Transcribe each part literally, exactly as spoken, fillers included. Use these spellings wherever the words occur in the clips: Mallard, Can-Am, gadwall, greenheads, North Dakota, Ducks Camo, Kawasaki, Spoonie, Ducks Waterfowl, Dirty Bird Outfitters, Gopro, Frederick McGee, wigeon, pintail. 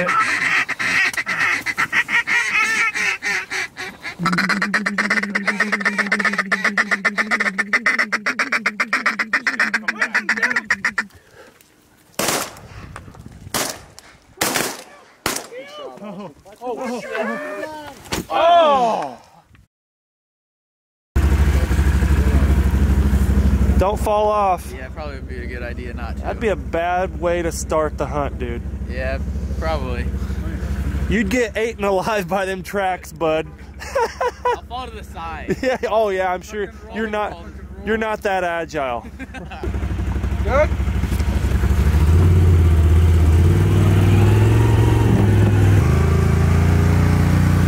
it. Oh, oh, oh, oh. Oh. Don't fall off. Yeah, probably would be a good idea not to. That'd be a bad way to start the hunt, dude. Yeah, probably. You'd get eaten alive by them tracks, bud. I'll fall to the side. Yeah. Oh yeah, I'm sure you're not. You're not that agile. Good.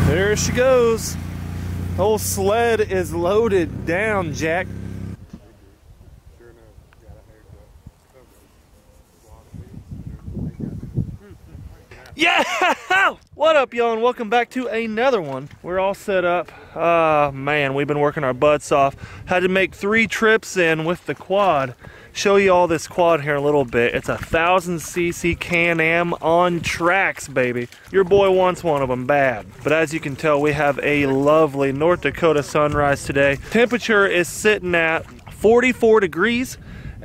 There she goes. The whole sled is loaded down, Jack. Yeah! What up, y'all, and welcome back to another one. We're all set up. Uh, man, we've been working our butts off. Had to make three trips in with the quad. Show you all this quad here in a little bit. It's a one thousand C C Can-Am on tracks, baby. Your boy wants one of them bad. But as you can tell, we have a lovely North Dakota sunrise today. Temperature is sitting at forty-four degrees,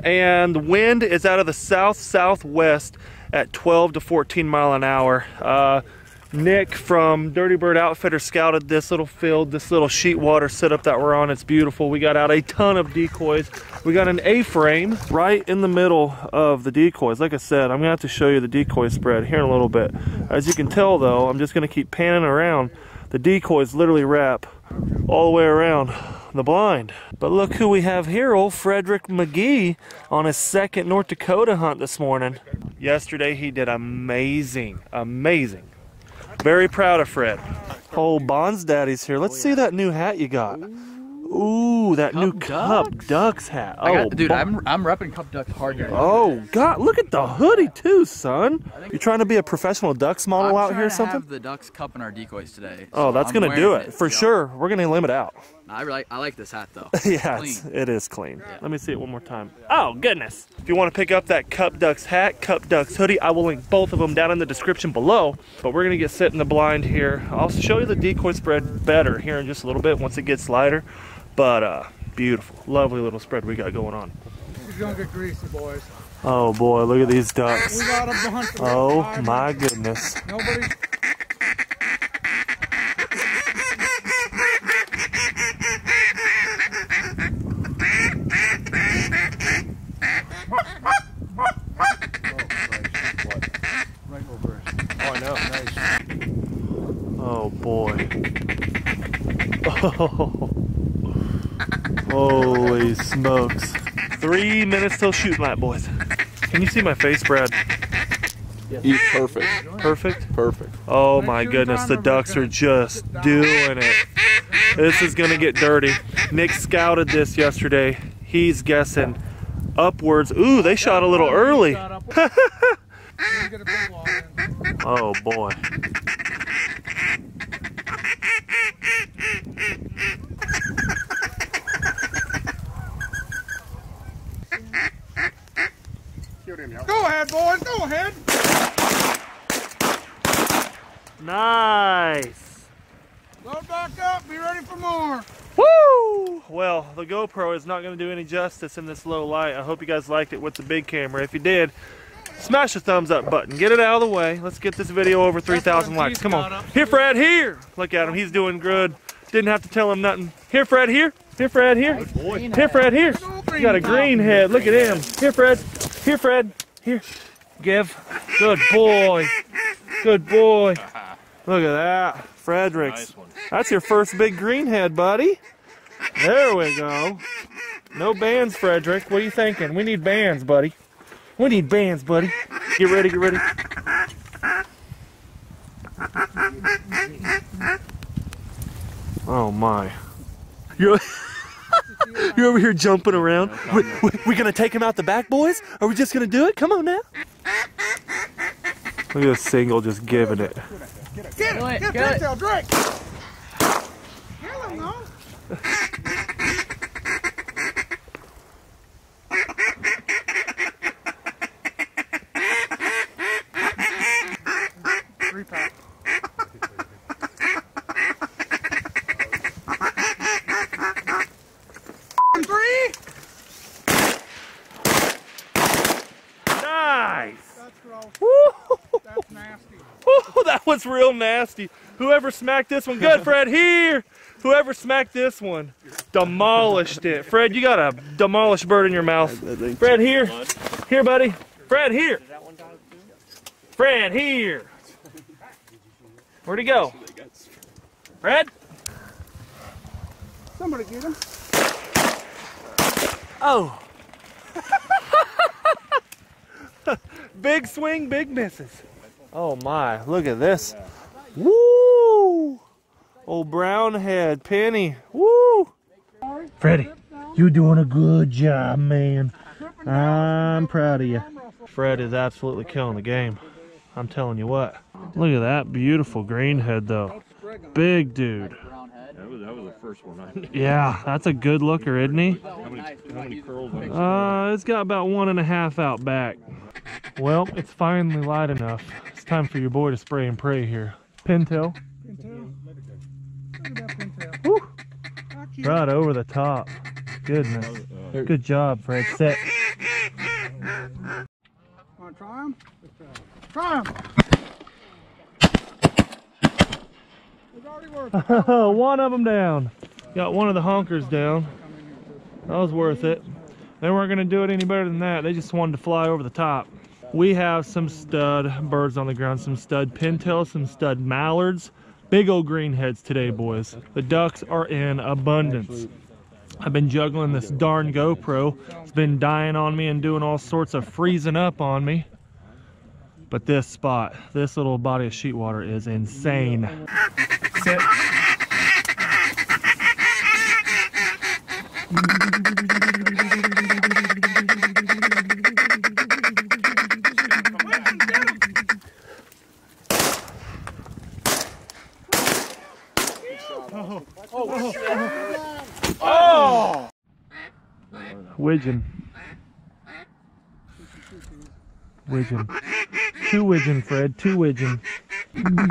and the wind is out of the south-southwest at twelve to fourteen mile an hour. Uh, Nick from Dirty Bird Outfitters scouted this little field, this little sheet water setup that we're on. It's beautiful. We got out a ton of decoys. We got an A-frame right in the middle of the decoys. Like I said, I'm gonna have to show you the decoy spread here in a little bit. As you can tell though, I'm just gonna keep panning around. The decoys literally wrap all the way around the blind. But look who we have here, old Frederick McGee on his second North Dakota hunt this morning. Yesterday he did amazing, amazing. Very proud of Fred. Oh, Bonds Daddy's here. Let's see that new hat you got. Ooh, that new Cup Ducks hat. Oh, I got, dude, I'm I'm repping Cup Ducks hard. Oh God, look at the hoodie too, son. You're trying to be a professional Ducks model out here or something? I'm trying to have the Ducks cup in our decoys today. Oh, that's gonna do it for sure. We're gonna limit out. I really, I like this hat though. Yeah, it's, it is clean. Let me see it one more time. Oh goodness! If you want to pick up that Cup Ducks hat, Cup Ducks hoodie, I will link both of them down in the description below. But we're gonna get set in the blind here. I'll show you the decoy spread better here in just a little bit once it gets lighter. But uh, beautiful, lovely little spread we got going on. We're gonna get greasy, boys. Oh boy, look at these ducks. We got them to hunt for oh them. My goodness. Nobody. Oh boy. Oh. Holy smokes. Three minutes till shooting light, boys. Can you see my face, Brad? He's perfect. Perfect? Perfect. Oh my goodness, the ducks are just doing it. This is gonna get dirty. Nick scouted this yesterday. He's guessing upwards. Ooh, they shot a little early. Oh boy. Go ahead, boys, go ahead. Nice. Load back up, be ready for more. Woo! Well, the GoPro is not going to do any justice in this low light. I hope you guys liked it with the big camera. If you did, smash the thumbs up button. Get it out of the way. Let's get this video over three thousand likes. Come on. Here, Fred, here. Look at him. He's doing good. Didn't have to tell him nothing. Here, Fred, here. Here, Fred, here. Here, Fred, here. You got a green head. Look at him. Here, Fred. Here, Fred. Here. Give. Good boy. Good boy. Look at that. Fredericks. That's your first big green head, buddy. There we go. No bands, Frederick. What are you thinking? We need bands, buddy. We need bands, buddy. Get ready, get ready. Oh, my. You're, you're over here jumping around. We, we, we're going to take him out the back, boys? Are we just going to do it? Come on now. Look at this single just giving it. Get it. Get it. Get it. Pintail, Drake. Hello, no. nasty. Ooh, that was real nasty. Whoever smacked this one, good Fred, here. Whoever smacked this one, demolished it. Fred, you got a demolished bird in your mouth. Fred, here. Here, buddy. Fred, here. Fred, here. Where'd he go? Fred? Somebody get him. Oh. Big swing, big misses. Oh my, look at this. Woo! Old brown head, Penny. Woo! Freddie, you're doing a good job, man. I'm proud of you. Fred is absolutely killing the game. I'm telling you what. Look at that beautiful green head, though. Big dude. That was, that was the first one I knew. Yeah, that's a good looker, isn't he? How many, how many curls on it? Uh, it's got about one and a half out back. Well, it's finally light enough. It's time for your boy to spray and pray here. Pintail. Pintail. Look at that pintail. Woo! Right over the top. Goodness. Good job, Fred. Set. Want to try him? Try him! One of them down. Got one of the honkers down. That was worth it. They weren't going to do it any better than that. They just wanted to fly over the top. We have some stud birds on the ground, some stud pintails, some stud mallards, big old green heads today, boys. The ducks are in abundance. I've been juggling this darn GoPro. It's been dying on me and doing all sorts of freezing up on me. But this spot, this little body of sheet water is insane. Sit. Oh, oh, oh, oh. Oh. Wigeon. Wigeon. Two wigeon, Fred. Two wigeon. Get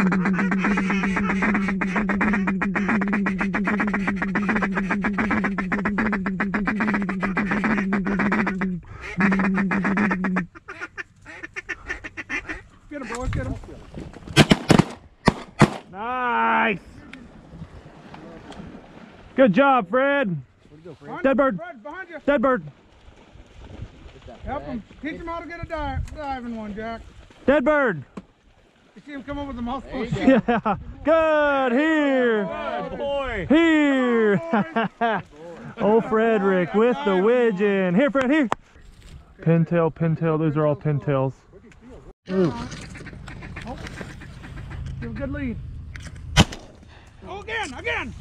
him, boys. Get him. Nice. Good job, Fred. Dead bird. Dead bird. Help him. Teach him how to get a dive, diving one, Jack. Dead bird. You see him come over the multiple shots. Yeah. Good. Here. Good boy. Here. Boy. Oh, Frederick with the wigeon. Here, Fred, here. Pintail, pintail. Those are all pintails. Ooh. Oh. Give a good lead. Oh, again, again.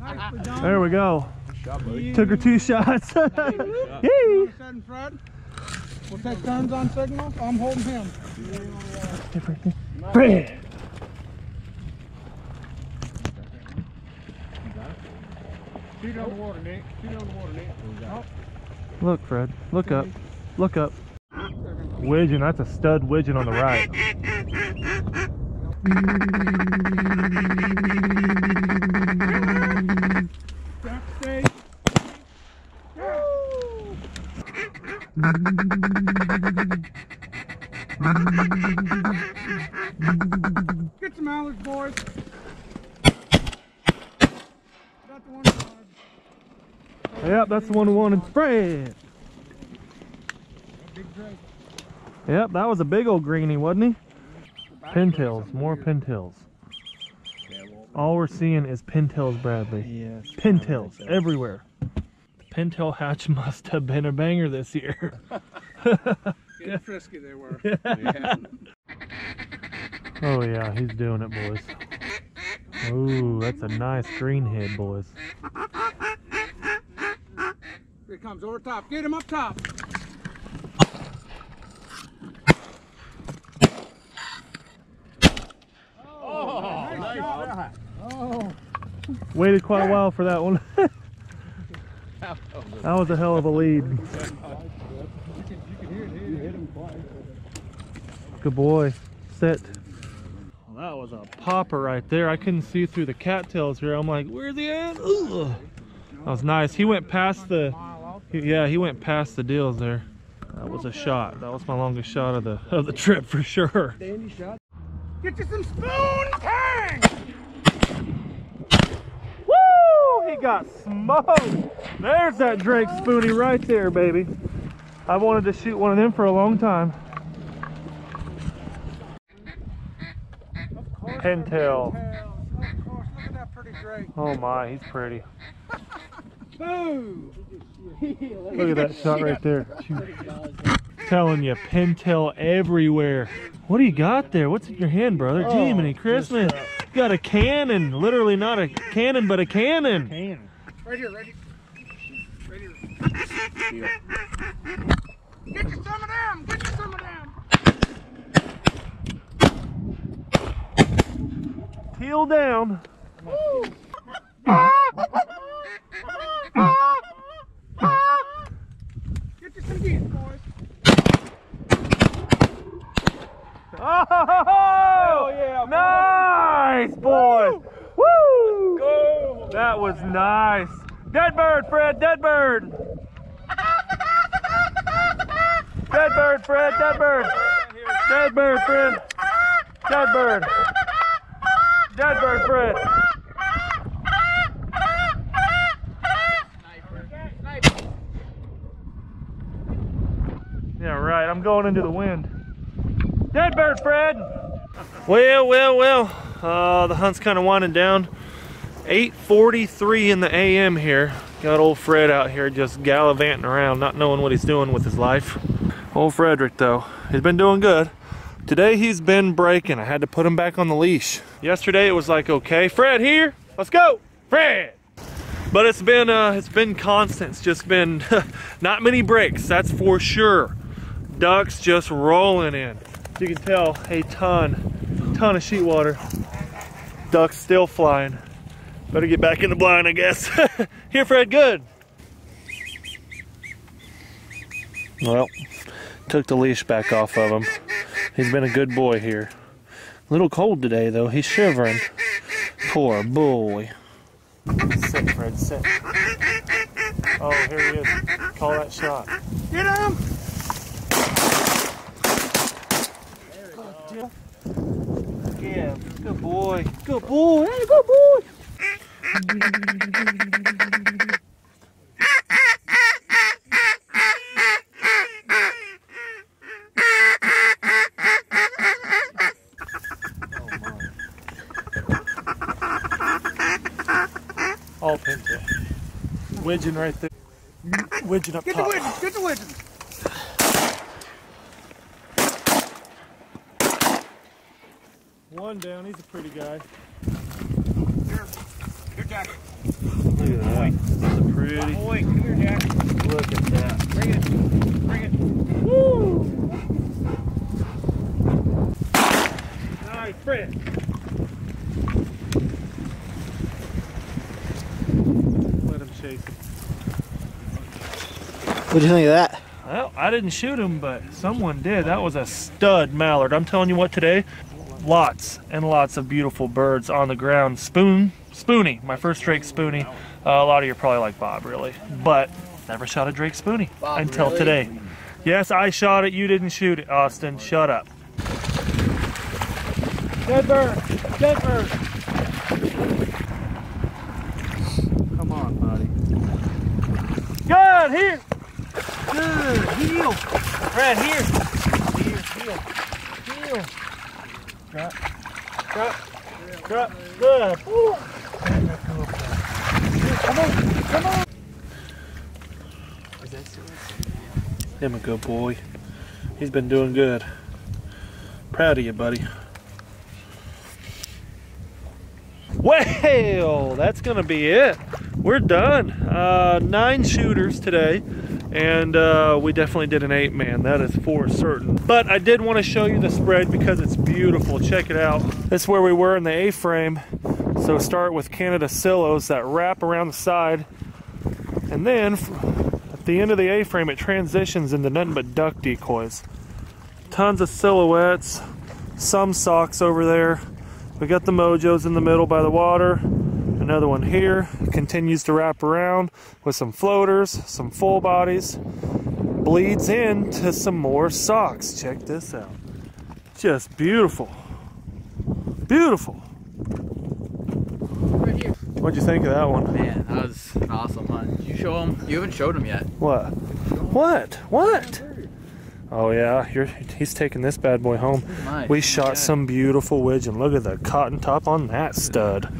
Nicely done. There we go. Took her two shots. Yay. We'll take turns on signals. I'm holding him. Fred! Feet on the water, Nick. Feet on the water, Nick. Oh. Look, Fred. Look up. Look up. Wigeon. That's a stud wigeon on the right. Backstage. Get some mallards, boys. That's the one we wanted. Yep, that's the one we wanted. Fred. Yep, that was a big old greenie, wasn't he? Pintails, more pintails. All we're seeing is pintails, Bradley. Yes. Pintails everywhere. Pintail hatch must have been a banger this year. Getting frisky they were. Yeah. Yeah. Oh yeah, he's doing it, boys. Ooh, that's a nice green head, boys. Here he comes over top. Get him up top. Oh, oh, nice nice. Oh. Waited quite a while for that one. That was a hell of a lead. Good boy. Set. Well, that was a popper right there. I couldn't see through the cattails here. I'm like, where's he at? Ugh. That was nice. He went past the, yeah, he went past the deals there. That was a shot. That was my longest shot of the of the trip for sure. Dandy shot. Get you some spoon tang! Woo! He got smoked. There's that Drake Spoonie right there, baby. I wanted to shoot one of them for a long time. Pintail. Look at that pretty Drake. Oh my, he's pretty. Boo! Look at that shot right there. Telling you, pintail everywhere. What do you got there? What's in your hand, brother? Oh, Jiminy Christmas. Got a cannon. Literally not a cannon, but a cannon. Cannon. Right here, right here. Right here. Get you some of them! Get you some of them! Heel down. Oh, oh yeah, boy. Nice, boys! Woo! Go. That was nice. Dead bird, Fred. Dead bird. Dead bird, Fred. Dead bird. Dead bird, Fred. Dead bird. Dead bird, Fred. Yeah, right. I'm going into the wind. Dead bird, Fred. Well, well, well. Uh, the hunt's kind of winding down. eight forty-three in the a m here. Got old Fred out here just gallivanting around, not knowing what he's doing with his life. Old Frederick, though, he's been doing good. Today he's been breaking. I had to put him back on the leash. Yesterday it was like, okay, Fred here. Let's go, Fred. But it's been uh, it's been constant. It's just been not many breaks. That's for sure. Ducks just rolling in. You can tell a ton, ton of sheet water. Ducks still flying. Better get back in the blind, I guess. Here, Fred, good. Well, took the leash back off of him. He's been a good boy here. A little cold today, though. He's shivering. Poor boy. Sit, Fred, sit. Oh, here he is. Call that shot. Get him! Yeah, good boy. Good boy. Hey, good boy. Oh, all pintail. Wigeon right there. Wigeon up top. Get the wigeon. Get the wigeon. One down, he's a pretty guy. Here, here, Jack. Look at that. That's a pretty. Oh, boy. Come here, Jack. Look at that. Bring it. Bring it. Woo! Nice, Fred. Let him chase it. What do you think of that? Well, I didn't shoot him, but someone did. That was a stud mallard. I'm telling you what, today. Lots and lots of beautiful birds on the ground. Spoon, Spoonie, my first Drake Spoonie. Uh, a lot of you are probably like, Bob, really? But never shot a Drake Spoonie Bob, until really? Today. Yes, I shot it, you didn't shoot it, Austin. Shut up. Dead bird, dead bird. Come on, buddy. Good, here. Good, heel. Right here. Here, heel, heel. Drop, drop, drop, good. Woo. Come on, come on. Him a good boy. He's been doing good. Proud of you, buddy. Well, that's gonna be it. We're done. Uh, nine shooters today. And uh, we definitely did an eight man, that is for certain. But I did want to show you the spread because it's beautiful. Check it out. This is where we were in the A-frame. So start with Canada silos that wrap around the side. And then at the end of the A-frame, it transitions into nothing but duck decoys. Tons of silhouettes, some socks over there. We got the mojos in the middle by the water. Another one here, continues to wrap around with some floaters, some full bodies, bleeds into some more socks. Check this out. Just beautiful. Beautiful. Right here. What'd you think of that one? Man, that was an awesome hunt. Did you show them? You haven't showed them yet. What? What? What? Oh yeah, you're, he's taking this bad boy home. Nice. We shot yeah. some beautiful wigeon. Look at the cotton top on that stud.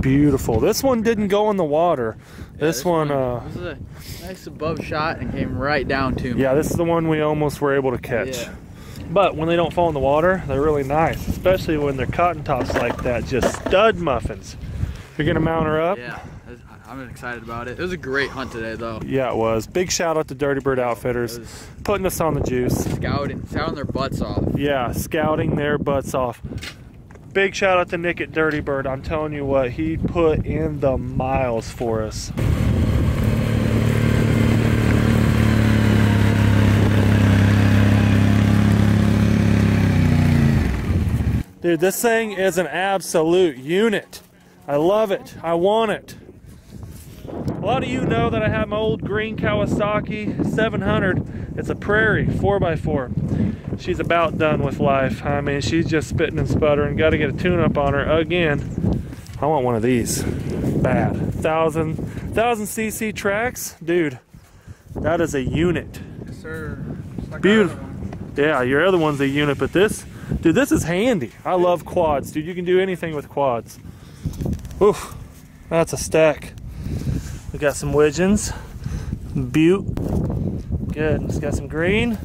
Beautiful. This one didn't go in the water. Yeah, this, this one, one uh, this is a nice above shot and came right down to me. Yeah, this is the one we almost were able to catch. Yeah. But when they don't fall in the water, they're really nice, especially when they're cotton tops like that, just stud muffins. You're gonna mount her up. Yeah. I'm excited about it. It was a great hunt today, though. Yeah, it was. Big shout out to Dirty Bird Outfitters, putting us on the juice. Scouting, scouting their butts off. Yeah, scouting their butts off. Big shout out to Nick at Dirty Bird. I'm telling you what, he put in the miles for us. Dude, this thing is an absolute unit. I love it. I want it. A lot of you know that I have my old green Kawasaki seven hundred. It's a prairie four by four. She's about done with life. I mean, she's just spitting and sputtering. Got to get a tune-up on her again. I want one of these bad. Thousand, thousand cc tracks, dude. That is a unit. Yes, sir. Like beautiful. Yeah, your other one's a unit, but this, dude, this is handy. I love quads, dude. You can do anything with quads. Oof, that's a stack. We got some wigeons, butte, good. It's got some green.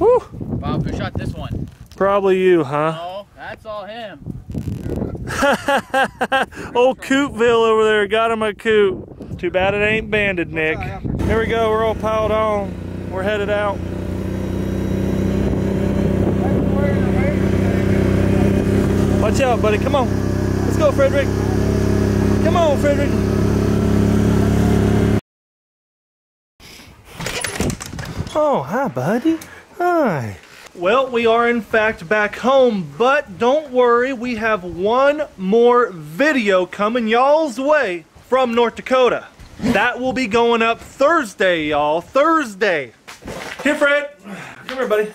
Woo! Bob, who shot this one? Probably you, huh? No, that's all him. Old Cootville over there got him a coot. Too bad it ain't banded, Nick. Here we go. We're all piled on. We're headed out. Watch out, buddy. Come on. Let's go, Frederick. Come on, Frederick. Oh, hi, buddy. Hi. Well, we are in fact back home, but don't worry, we have one more video coming y'all's way from North Dakota. That will be going up Thursday, y'all. Thursday. Here, Fred. Come here, buddy.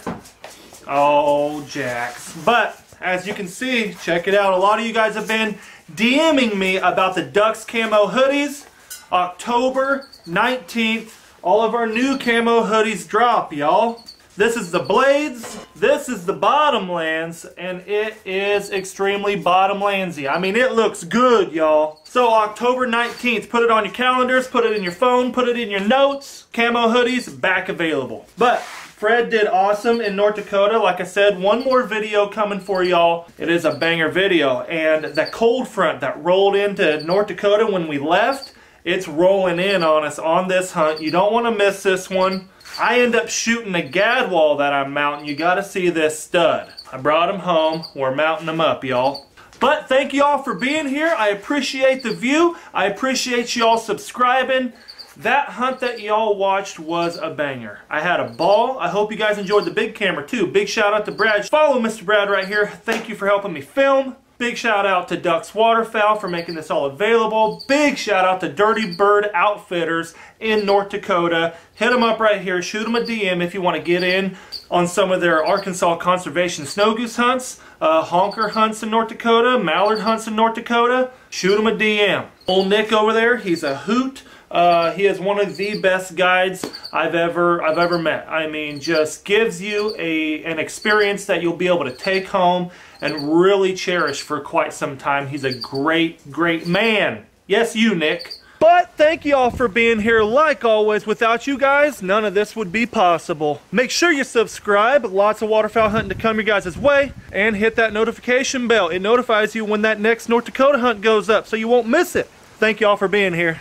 Oh, Jax. But as you can see, check it out. A lot of you guys have been DMing me about the Ducks Camo hoodies. October nineteenth. All of our new camo hoodies drop, y'all. This is the blades, this is the bottomlands, and it is extremely bottomlandsy. I mean, it looks good, y'all. So October nineteenth, put it on your calendars, put it in your phone, put it in your notes. Camo hoodies, back available. But Fred did awesome in North Dakota. Like I said, one more video coming for y'all. It is a banger video. And that cold front that rolled into North Dakota when we left, it's rolling in on us on this hunt. You don't want to miss this one. I end up shooting a gadwall that I'm mounting. You got to see this stud. I brought him home. We're mounting him up, y'all. But thank y'all for being here. I appreciate the view. I appreciate y'all subscribing. That hunt that y'all watched was a banger. I had a ball. I hope you guys enjoyed the big camera too. Big shout out to Brad. Follow Mister Brad right here. Thank you for helping me film. Big shout out to Ducks Waterfowl for making this all available. Big shout out to Dirty Bird Outfitters in North Dakota. Hit them up right here. Shoot them a D M if you want to get in on some of their Arkansas conservation snow goose hunts, uh, honker hunts in North Dakota, mallard hunts in North Dakota. Shoot them a D M. Old Nick over there, he's a hoot. Uh, he is one of the best guides I've ever I've ever met. I mean, just gives you a an experience that you'll be able to take home and really cherish for quite some time. He's a great, great man. Yes, you, Nick. But thank you all for being here. Like always, without you guys, none of this would be possible. Make sure you subscribe. Lots of waterfowl hunting to come your guys' way. And hit that notification bell. It notifies you when that next North Dakota hunt goes up, so you won't miss it. Thank you all for being here.